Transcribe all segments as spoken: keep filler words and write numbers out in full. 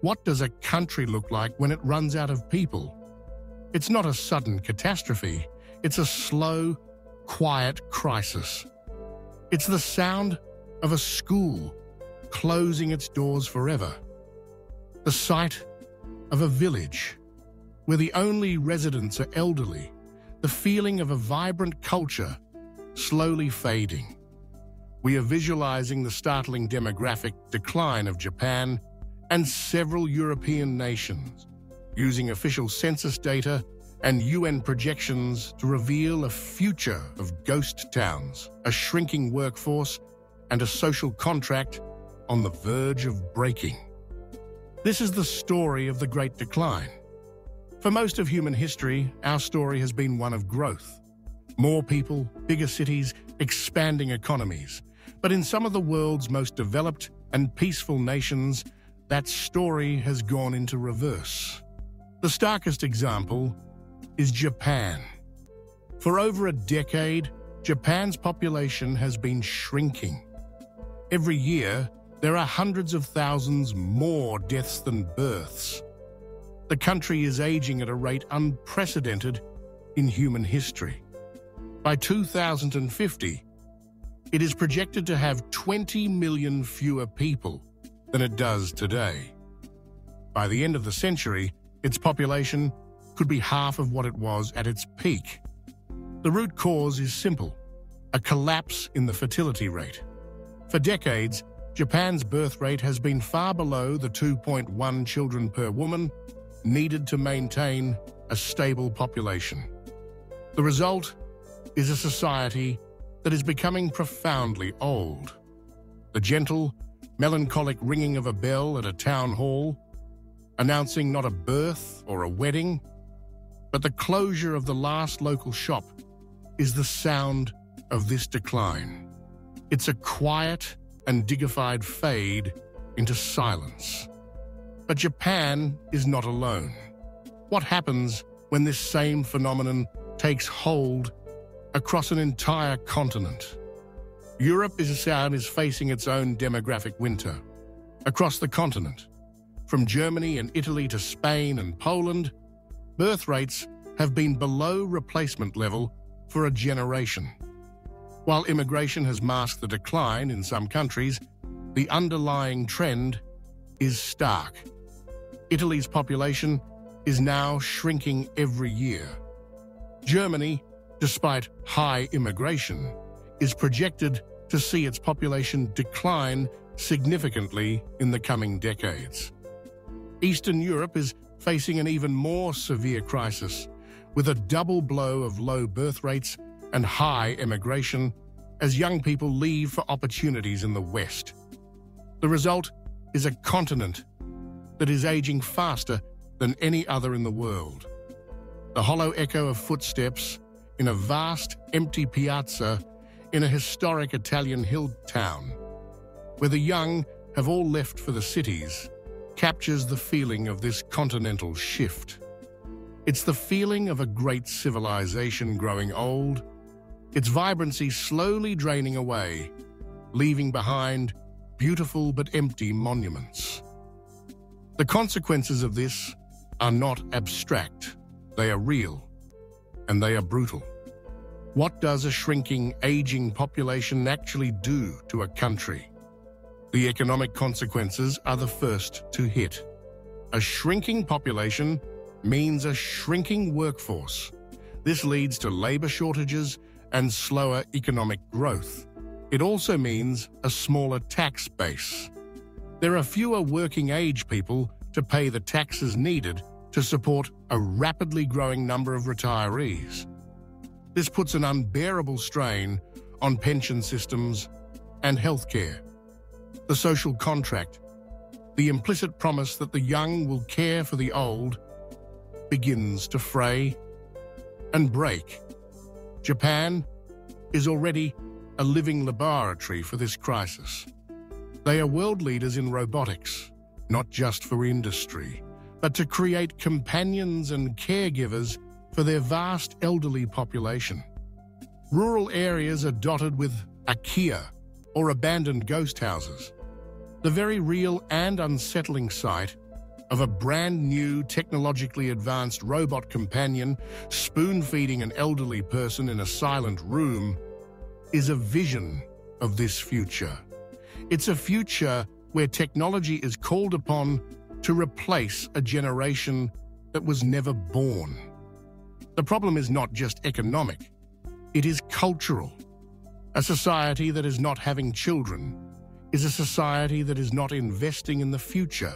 What does a country look like when it runs out of people? It's not a sudden catastrophe. It's a slow, quiet crisis. It's the sound of a school closing its doors forever. The sight of a village where the only residents are elderly. The feeling of a vibrant culture slowly fading. We are visualizing the startling demographic decline of Japan and several European nations, using official census data and U N projections to reveal a future of ghost towns, a shrinking workforce, and a social contract on the verge of breaking. This is the story of the Great Decline. For most of human history, our story has been one of growth. More people, bigger cities, expanding economies. But in some of the world's most developed and peaceful nations, that story has gone into reverse. The starkest example is Japan. For over a decade, Japan's population has been shrinking. Every year, there are hundreds of thousands more deaths than births. The country is aging at a rate unprecedented in human history. By two thousand fifty, it is projected to have twenty million fewer people than it does today. By the end of the century, its population could be half of what it was at its peak. The root cause is simple: a collapse in the fertility rate. For decades, Japan's birth rate has been far below the two point one children per woman needed to maintain a stable population. The result is a society that is becoming profoundly old. The gentle, melancholic ringing of a bell at a town hall, announcing not a birth or a wedding, but the closure of the last local shop, is the sound of this decline. It's a quiet and dignified fade into silence. But Japan is not alone. What happens when this same phenomenon takes hold across an entire continent? Europe is facing its own demographic winter. Across the continent, from Germany and Italy to Spain and Poland, birth rates have been below replacement level for a generation. While immigration has masked the decline in some countries, the underlying trend is stark. Italy's population is now shrinking every year. Germany, despite high immigration, is projected to see its population decline significantly in the coming decades. Eastern Europe is facing an even more severe crisis, with a double blow of low birth rates and high emigration as young people leave for opportunities in the West. The result is a continent that is aging faster than any other in the world. The hollow echo of footsteps in a vast, empty piazza in a historic Italian hill town, where the young have all left for the cities, captures the feeling of this continental shift. It's the feeling of a great civilization growing old, its vibrancy slowly draining away, leaving behind beautiful but empty monuments. The consequences of this are not abstract. They are real, and they are brutal. What does a shrinking, aging population actually do to a country? The economic consequences are the first to hit. A shrinking population means a shrinking workforce. This leads to labor shortages and slower economic growth. It also means a smaller tax base. There are fewer working-age people to pay the taxes needed to support a rapidly growing number of retirees. This puts an unbearable strain on pension systems and healthcare. The social contract, the implicit promise that the young will care for the old, begins to fray and break. Japan is already a living laboratory for this crisis. They are world leaders in robotics, not just for industry, but to create companions and caregivers for their vast elderly population. Rural areas are dotted with akiya, or abandoned ghost houses, the very real and unsettling sight of a brand new, technologically advanced robot companion spoon-feeding an elderly person in a silent room is a vision of this future. It's a future where technology is called upon to replace a generation that was never born. The problem is not just economic, it is cultural. A society that is not having children is a society that is not investing in the future.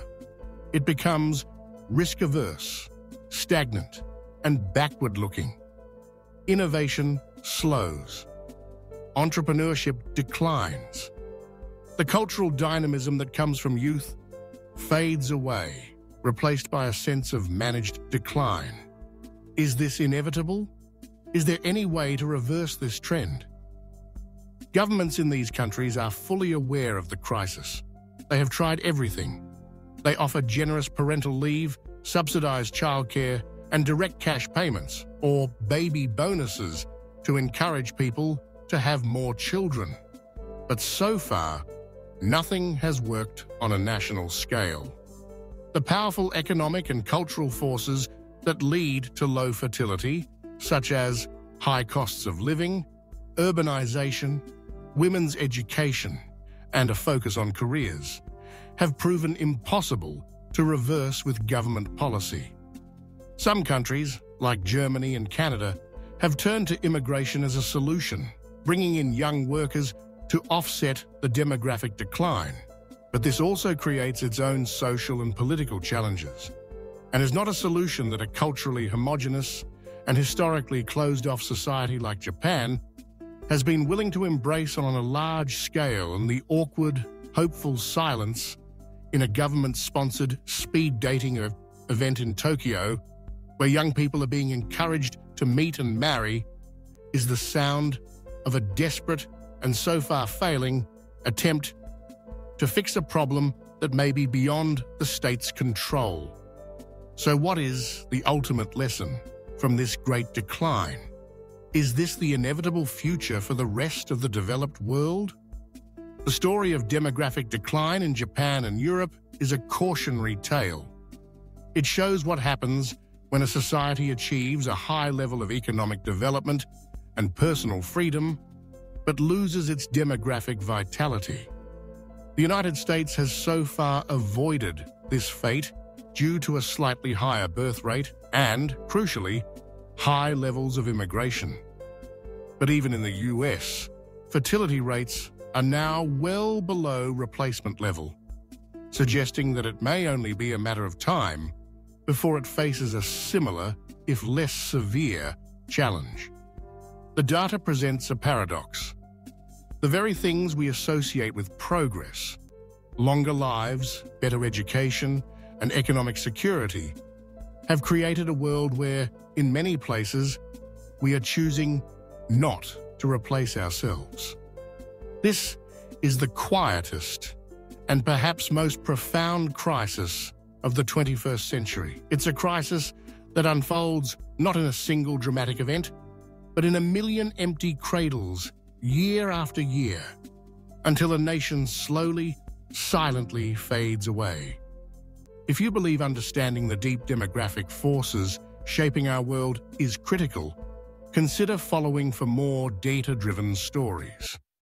It becomes risk-averse, stagnant, and backward-looking. Innovation slows. Entrepreneurship declines. The cultural dynamism that comes from youth fades away, replaced by a sense of managed decline. Is this inevitable? Is there any way to reverse this trend? Governments in these countries are fully aware of the crisis. They have tried everything. They offer generous parental leave, subsidized childcare, and direct cash payments, or baby bonuses, to encourage people to have more children. But so far, nothing has worked on a national scale. The powerful economic and cultural forces that lead to low fertility, such as high costs of living, urbanization, women's education, and a focus on careers, have proven impossible to reverse with government policy. Some countries, like Germany and Canada, have turned to immigration as a solution, bringing in young workers to offset the demographic decline. But this also creates its own social and political challenges, and is not a solution that a culturally homogeneous and historically closed-off society like Japan has been willing to embrace on a large scale. In the awkward, hopeful silence in a government-sponsored speed dating event in Tokyo, where young people are being encouraged to meet and marry, is the sound of a desperate and so far failing attempt to fix a problem that may be beyond the state's control. So what is the ultimate lesson from this great decline? Is this the inevitable future for the rest of the developed world? The story of demographic decline in Japan and Europe is a cautionary tale. It shows what happens when a society achieves a high level of economic development and personal freedom, but loses its demographic vitality. The United States has so far avoided this fate due to a slightly higher birth rate and, crucially, high levels of immigration. But even in the U S, fertility rates are now well below replacement level, suggesting that it may only be a matter of time before it faces a similar, if less severe, challenge. The data presents a paradox. The very things we associate with progress, longer lives, better education, and economic security, have created a world where, in many places, we are choosing not to replace ourselves. This is the quietest and perhaps most profound crisis of the twenty-first century. It's a crisis that unfolds not in a single dramatic event, but in a million empty cradles, year after year, until a nation slowly, silently fades away. If you believe understanding the deep demographic forces shaping our world is critical, consider following for more data-driven stories.